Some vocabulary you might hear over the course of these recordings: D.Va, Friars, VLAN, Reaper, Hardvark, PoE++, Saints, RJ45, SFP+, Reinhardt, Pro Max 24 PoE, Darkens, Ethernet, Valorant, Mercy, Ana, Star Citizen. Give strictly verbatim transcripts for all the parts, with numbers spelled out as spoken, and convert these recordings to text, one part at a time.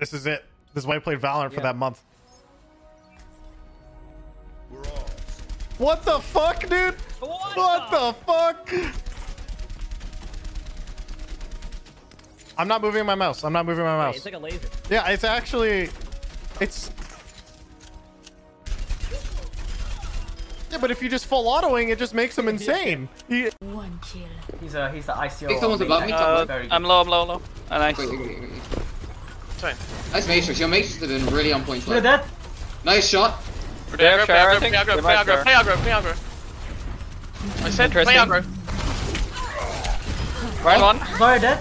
This is it. This is why I played Valorant yeah. for that month. We're all... What the fuck, dude? What, what the... the fuck? I'm not moving my mouse. I'm not moving my mouse. Wait, it's like a laser. Yeah, it's actually... It's... Yeah, but if you just full autoing, it just makes him insane. He... One kill. He's a he's the I C O. Someone's above me. Uh, I'm low, I'm low, low. Oh, nice. Wait, wait, wait, wait. Sorry. Nice Matrix. Your Matrix has been really on point. Look at that. Nice shot. Play aggro, play aggro, play aggro, play aggro, play aggro. I said play aggro. Right on. Sorry, dead.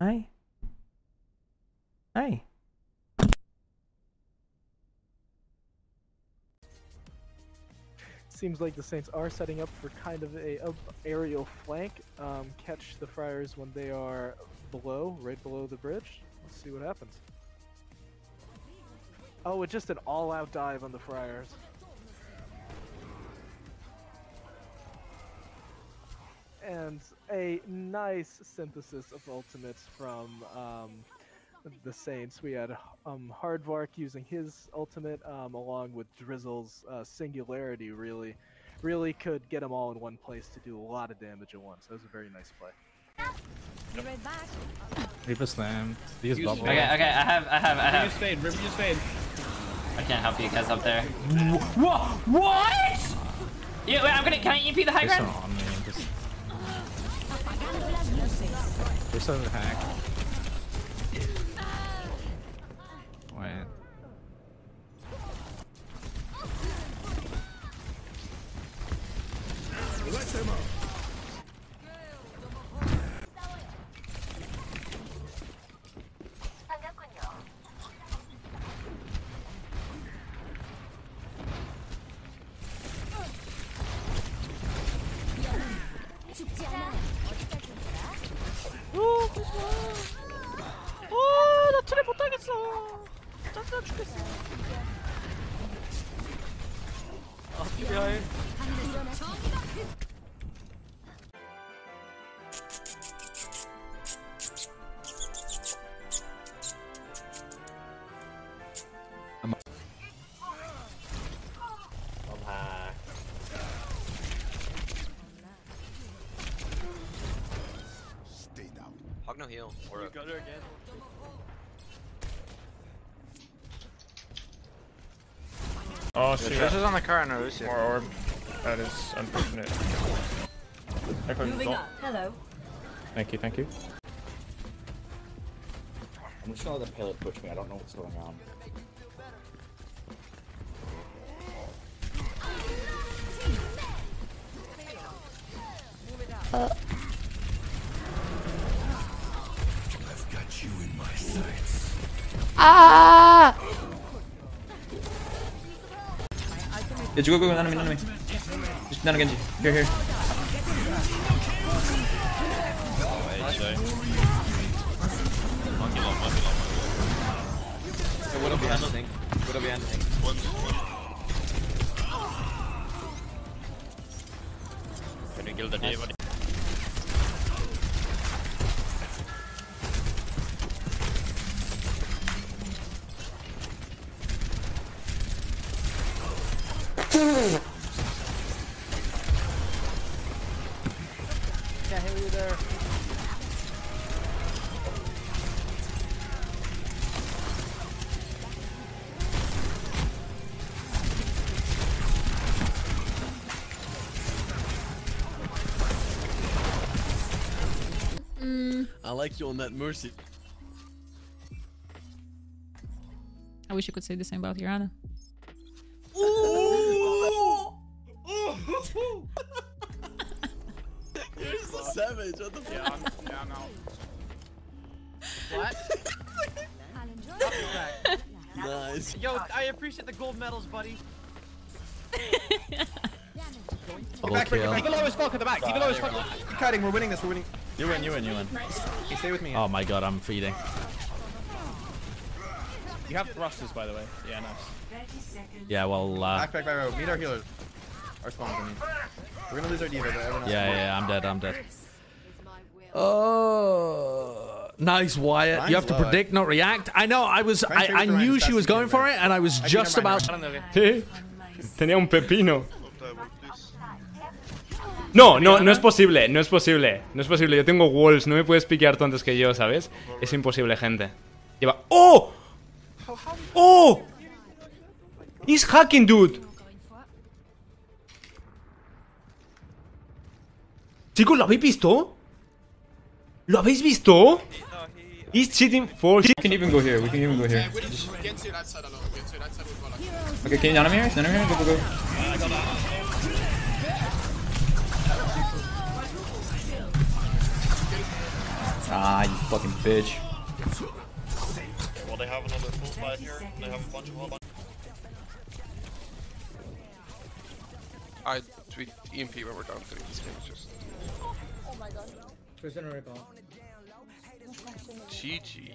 Hey. Hey. Seems like the Saints are setting up for kind of a, a aerial flank. Um, catch the Friars when they are below, right below the bridge. Let's see what happens. Oh, it's just an all-out dive on the Friars. And a nice synthesis of ultimates from um, the Saints. We had um, Hardvark using his ultimate um, along with Drizzle's uh, singularity. Really, really could get them all in one place to do a lot of damage at once. That was a very nice play. Yep. Reaper slam. Use bubble. Okay, okay, I have, I have, I have. Use fade. Reaper, use fade. I can't help you guys up there. What? What? Yeah, wait, I'm gonna. Can I E P the high ground? There's some hack. Wait. Let them up. No heal. Or you got her again. Oh shit. This is on the car and Orusia. More orb. That is unfortunate. Moving up. Hello. Thank you, thank you. I'm just gonna let the pillar push me. I don't know what's going on. Uh. Ah! Did you go go with enemy, enemy? Just nano Genji. Here, here. What are we handling? What are we handling? Can we kill the D.Va? I like you on that Mercy. I wish you could say the same about your Ana. Ooh! Ooh! You're so savage. What the fuck? Yeah, I'm, yeah, I'm out. What? I'll enjoy it. Nice. Yo, I appreciate the gold medals, buddy. Get back, get back. Even low as fuck at the back. Even low as fuck. Keep kiting. We're winning this. We're winning. You win, you win, you win. Okay, stay with me. Oh my god, I'm feeding. You have thrusters, by the way. Yeah, nice. Yeah, well, uh... Back, back, back, back. Meet our healers. Our spawns, I mean. We're gonna lose our D.Va, but everyone else... Yeah, yeah, yeah, I'm dead, I'm dead. Oh... Nice, Wyatt. Mine's you have to predict, low. Not react. I know, I was, I, I knew she was going for it, and I was I just about... Sí, tenía un pepino. No, no, no es posible, no es posible. No es posible, yo tengo walls, no me puedes piquear tú antes que yo, ¿sabes? Es imposible, gente. Lleva... ¡Oh! ¡Oh! He's hacking, dude. Chicos, ¿lo habéis visto? ¿Lo habéis visto? He's cheating for shit. We can even go here, we can even go here. Okay, can you not here? Not here? Go, go, go. Ah, you fucking bitch. Well, they have another full fight here. They have a bunch of whole bunch. I tweet E M P when we're down three. This game is just... Oh my god. G G.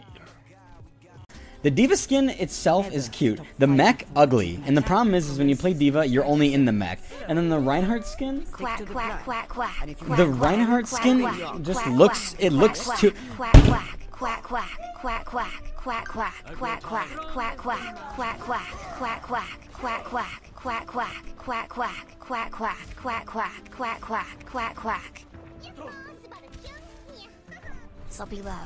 The D.Va skin itself is cute, the mech ugly, and the problem is, is when you play D.Va, you're only in the mech. And then the Reinhardt skin, the Reinhardt skin just looks, it looks too... Quack quack quack quack quack quack quack quack quack quack quack quack quack quack quack quack quack quack quack quack quack quack quack quack quack quack quack quack. Soppy love.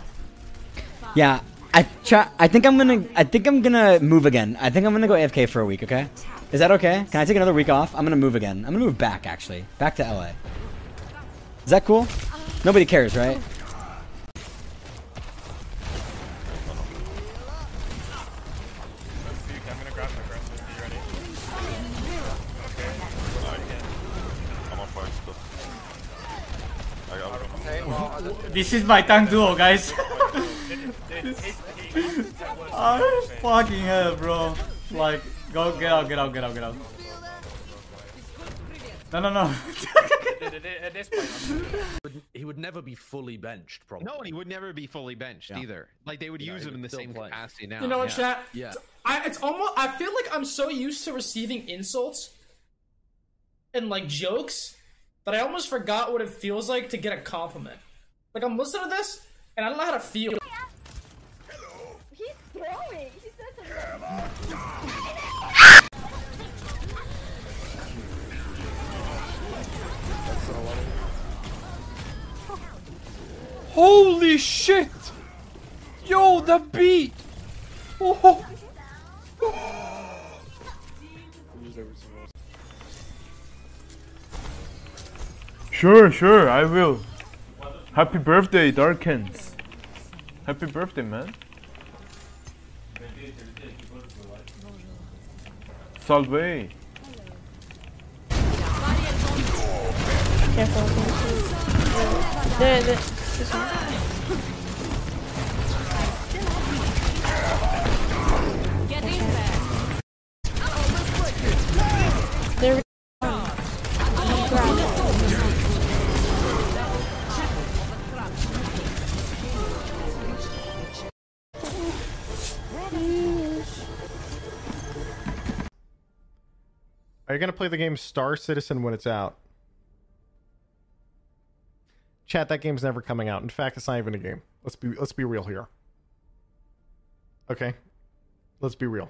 Yeah, I try. I think I'm gonna. I think I'm gonna move again. I think I'm gonna go A F K for a week. Okay, is that okay? Can I take another week off? I'm gonna move again. I'm gonna move back actually, back to L A. Is that cool? Nobody cares, right? This is my tank duo, guys. Oh, fucking hell, bro. Like, go, get out, get out, get out, get out. No, no, no. At this point, he would never be fully benched, probably. No, he would never be fully benched yeah. either. Like, they would yeah, use him in the same play. capacity now. You know what, yeah. chat? Yeah. I, it's almost, I feel like I'm so used to receiving insults and, like, jokes that I almost forgot what it feels like to get a compliment. Like, I'm listening to this, and I don't know how to feel. Hello. He's throwing. He says hello. Holy shit! Yo, the beat! Oh. Sure, sure, I will. Happy birthday, Darkens. Happy birthday, man. Salve. Careful. There, there. This one. Get in there. There we go. Are you gonna play the game Star Citizen when it's out? Chat, that game's never coming out. In fact, it's not even a game. Let's be let's be real here. Okay? Let's be real.